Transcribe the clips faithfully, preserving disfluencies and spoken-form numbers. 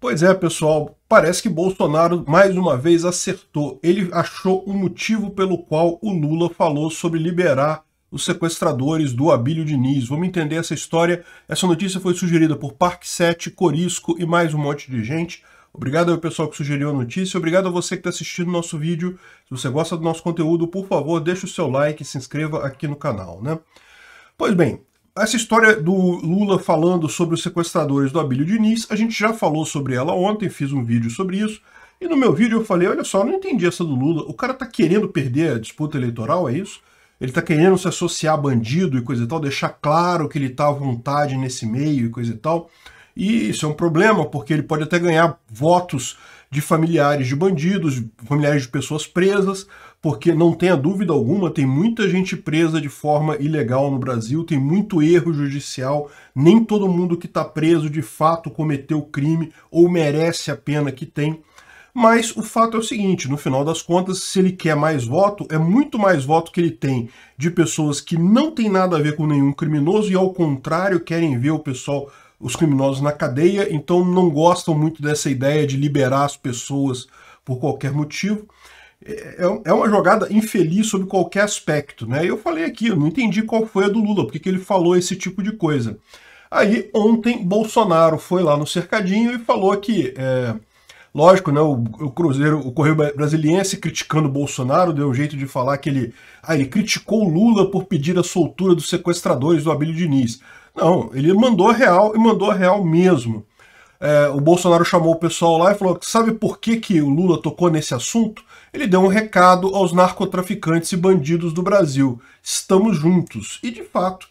Pois é, pessoal, parece que Bolsonaro mais uma vez acertou. Ele achou um motivo pelo qual o Lula falou sobre liberar os sequestradores do Abílio Diniz. Vamos entender essa história. Essa notícia foi sugerida por Parque sete, Corisco e mais um monte de gente. Obrigado ao pessoal que sugeriu a notícia. Obrigado a você que está assistindo o nosso vídeo. Se você gosta do nosso conteúdo, por favor, deixa o seu like e se inscreva aqui no canal, né? Pois bem, essa história do Lula falando sobre os sequestradores do Abílio Diniz, a gente já falou sobre ela ontem, fiz um vídeo sobre isso, e no meu vídeo eu falei, olha só, não entendi essa do Lula, o cara tá querendo perder a disputa eleitoral, é isso? Ele tá querendo se associar a bandido e coisa e tal, deixar claro que ele tá à vontade nesse meio e coisa e tal, e isso é um problema, porque ele pode até ganhar votos de familiares de bandidos, familiares de pessoas presas, porque não tenha dúvida alguma, tem muita gente presa de forma ilegal no Brasil, tem muito erro judicial, nem todo mundo que está preso de fato cometeu crime ou merece a pena que tem. Mas o fato é o seguinte, no final das contas, se ele quer mais voto, é muito mais voto que ele tem de pessoas que não tem nada a ver com nenhum criminoso e ao contrário querem ver o pessoal, os criminosos na cadeia, então não gostam muito dessa ideia de liberar as pessoas por qualquer motivo. É uma jogada infeliz sobre qualquer aspecto, né? Eu falei aqui, eu não entendi qual foi a do Lula, porque que ele falou esse tipo de coisa. Aí, ontem, Bolsonaro foi lá no cercadinho e falou que, é, lógico, né, o, o Cruzeiro, o Correio Brasiliense criticando o Bolsonaro, deu um jeito de falar que ele, ah, ele criticou o Lula por pedir a soltura dos sequestradores do Abílio Diniz. Não, ele mandou real e mandou real mesmo. É, o Bolsonaro chamou o pessoal lá e falou, sabe por que, que o Lula tocou nesse assunto? Ele deu um recado aos narcotraficantes e bandidos do Brasil. Estamos juntos. E, de fato,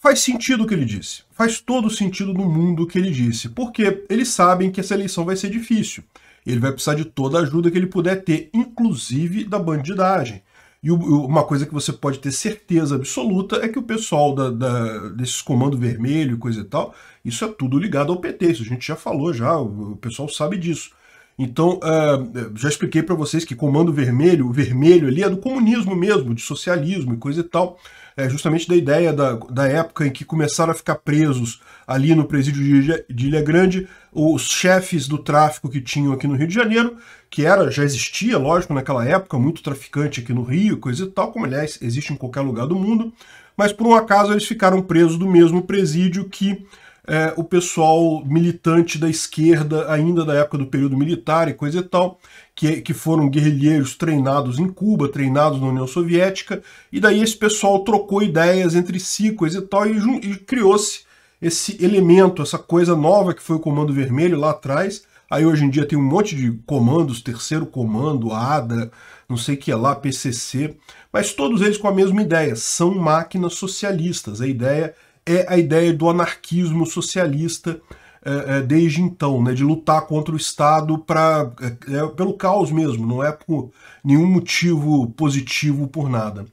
faz sentido o que ele disse. Faz todo sentido no mundo o que ele disse. Porque eles sabem que essa eleição vai ser difícil. Ele vai precisar de toda a ajuda que ele puder ter, inclusive da bandidagem. E uma coisa que você pode ter certeza absoluta é que o pessoal da, da, desses Comando Vermelho e coisa e tal, isso é tudo ligado ao P T, isso a gente já falou, já, o pessoal sabe disso. Então, uh, já expliquei para vocês que Comando Vermelho, o vermelho ali é do comunismo mesmo, de socialismo e coisa e tal, é justamente da ideia da, da época em que começaram a ficar presos ali no presídio de Ilha, de Ilha Grande, os chefes do tráfico que tinham aqui no Rio de Janeiro, que era, já existia, lógico, naquela época, muito traficante aqui no Rio, coisa e tal, como aliás existe em qualquer lugar do mundo, mas por um acaso eles ficaram presos do mesmo presídio que É, o pessoal militante da esquerda, ainda da época do período militar e coisa e tal, que, que foram guerrilheiros treinados em Cuba, treinados na União Soviética, e daí esse pessoal trocou ideias entre si, coisa e tal, e, e criou-se esse elemento, essa coisa nova que foi o Comando Vermelho lá atrás. Aí hoje em dia tem um monte de comandos, Terceiro Comando, A D A, não sei o que é lá, P C C, mas todos eles com a mesma ideia, são máquinas socialistas, a ideia é a ideia do anarquismo socialista é, é, desde então, né, de lutar contra o Estado pra, é, é, pelo caos mesmo, não é por nenhum motivo positivo por nada.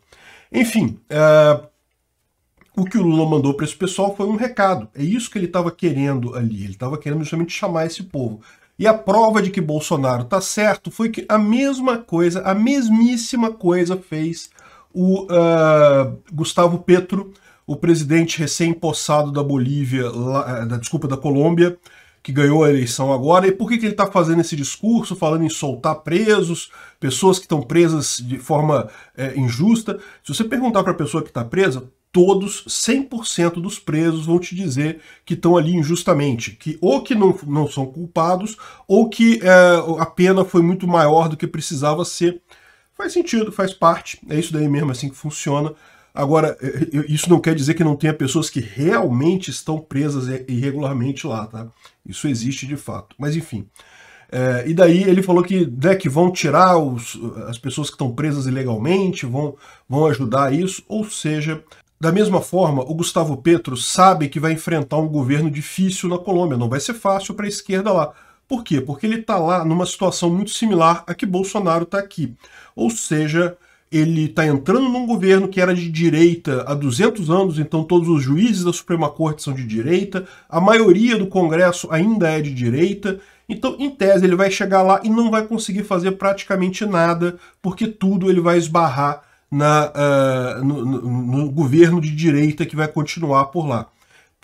Enfim, é, o que o Lula mandou para esse pessoal foi um recado, é isso que ele estava querendo ali, ele estava querendo justamente chamar esse povo. E a prova de que Bolsonaro está certo foi que a mesma coisa, a mesmíssima coisa fez o uh, Gustavo Petro, o presidente recém-possado da Bolívia, lá, da, desculpa, da Colômbia, que ganhou a eleição agora. E por que, que ele está fazendo esse discurso, falando em soltar presos, pessoas que estão presas de forma é, injusta? Se você perguntar para a pessoa que está presa, todos, cem por cento dos presos vão te dizer que estão ali injustamente, que ou que não, não são culpados, ou que é, a pena foi muito maior do que precisava ser. Faz sentido, faz parte, é isso daí mesmo, assim que funciona. Agora, isso não quer dizer que não tenha pessoas que realmente estão presas irregularmente lá, tá? Isso existe de fato. Mas enfim. É, e daí ele falou que, né, que vão tirar os, as pessoas que estão presas ilegalmente, vão, vão ajudar isso. Ou seja, da mesma forma, o Gustavo Petro sabe que vai enfrentar um governo difícil na Colômbia. Não vai ser fácil para a esquerda lá. Por quê? Porque ele está lá numa situação muito similar a que Bolsonaro está aqui. Ou seja, ele está entrando num governo que era de direita há duzentos anos, então todos os juízes da Suprema Corte são de direita, a maioria do Congresso ainda é de direita, então, em tese, ele vai chegar lá e não vai conseguir fazer praticamente nada, porque tudo ele vai esbarrar na, uh, no, no, no governo de direita que vai continuar por lá.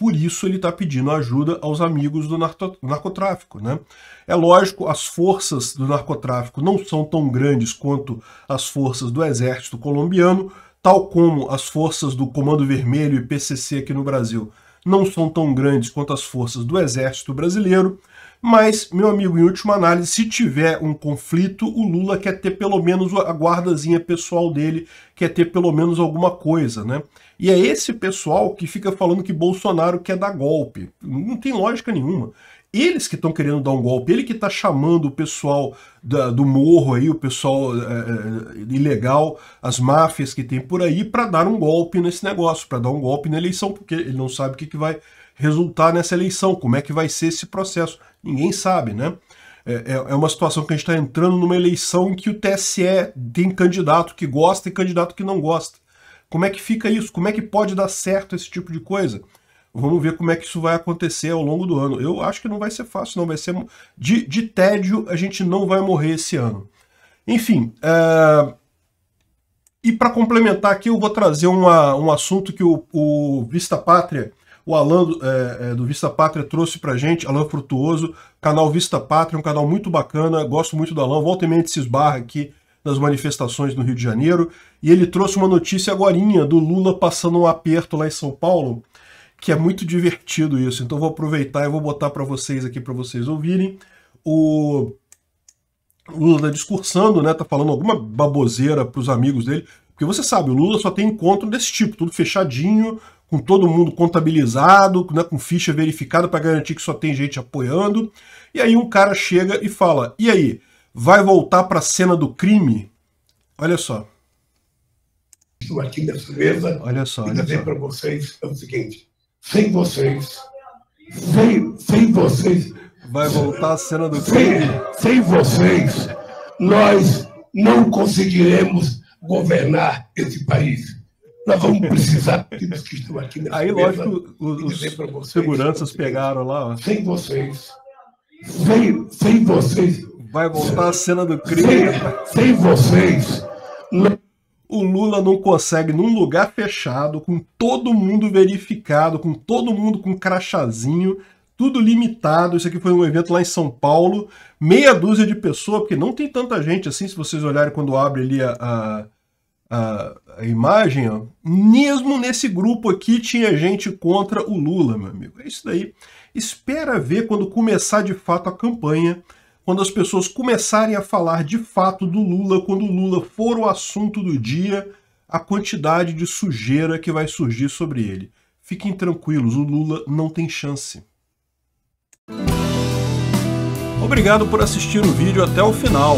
Por isso ele está pedindo ajuda aos amigos do narcotráfico, né? É lógico, as forças do narcotráfico não são tão grandes quanto as forças do exército colombiano, tal como as forças do Comando Vermelho e P C C aqui no Brasil não são tão grandes quanto as forças do exército brasileiro, mas, meu amigo, em última análise, se tiver um conflito, o Lula quer ter pelo menos a guardazinha pessoal dele, quer ter pelo menos alguma coisa, né? E é esse pessoal que fica falando que Bolsonaro quer dar golpe. Não tem lógica nenhuma. Eles que estão querendo dar um golpe, ele que está chamando o pessoal da, do morro aí, o pessoal é, ilegal, as máfias que tem por aí, para dar um golpe nesse negócio, para dar um golpe na eleição, porque ele não sabe o que, que vai resultar nessa eleição, como é que vai ser esse processo. Ninguém sabe, né? É, é uma situação que a gente está entrando numa eleição em que o T S E tem candidato que gosta e candidato que não gosta. Como é que fica isso? Como é que pode dar certo esse tipo de coisa? Vamos ver como é que isso vai acontecer ao longo do ano. Eu acho que não vai ser fácil, não. Vai ser de, de tédio, a gente não vai morrer esse ano. Enfim, uh... e para complementar aqui, eu vou trazer uma, um assunto que o, o Vista Pátria... O Alan é, do Vista Pátria trouxe pra gente, Alan Frutuoso, canal Vista Pátria, um canal muito bacana, gosto muito do Alan, volta e meia se esbarra aqui nas manifestações no Rio de Janeiro, e ele trouxe uma notícia agorinha do Lula passando um aperto lá em São Paulo, que é muito divertido isso, então vou aproveitar e vou botar para vocês aqui, para vocês ouvirem. O Lula tá discursando, né, tá falando alguma baboseira pros amigos dele, porque você sabe, o Lula só tem encontro desse tipo, tudo fechadinho, com todo mundo contabilizado, né, com ficha verificada para garantir que só tem gente apoiando. E aí um cara chega e fala, e aí, vai voltar para a cena do crime? Olha só. Estou aqui nessa mesa. Olha só, olha só. Para vocês é o seguinte, sem vocês, sem, sem vocês... Vai voltar a cena do crime. Sem, sem vocês, nós não conseguiremos governar esse país. Nós vamos precisar dos que estão aqui nessa Aí, mesa, lógico, os vocês, seguranças pegaram lá. Ó. Sem vocês, sem, sem vocês... Vai voltar a cena do crime. Sem, sem vocês... O Lula não consegue, num lugar fechado, com todo mundo verificado, com todo mundo com crachazinho, tudo limitado. Isso aqui foi um evento lá em São Paulo, meia dúzia de pessoas, porque não tem tanta gente assim, se vocês olharem quando abre ali a... a A, a imagem, ó. Mesmo nesse grupo aqui tinha gente contra o Lula, meu amigo. É isso daí. Espera ver quando começar de fato a campanha, quando as pessoas começarem a falar de fato do Lula, quando o Lula for o assunto do dia, a quantidade de sujeira que vai surgir sobre ele. Fiquem tranquilos, o Lula não tem chance. Obrigado por assistir o vídeo até o final.